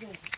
Yes.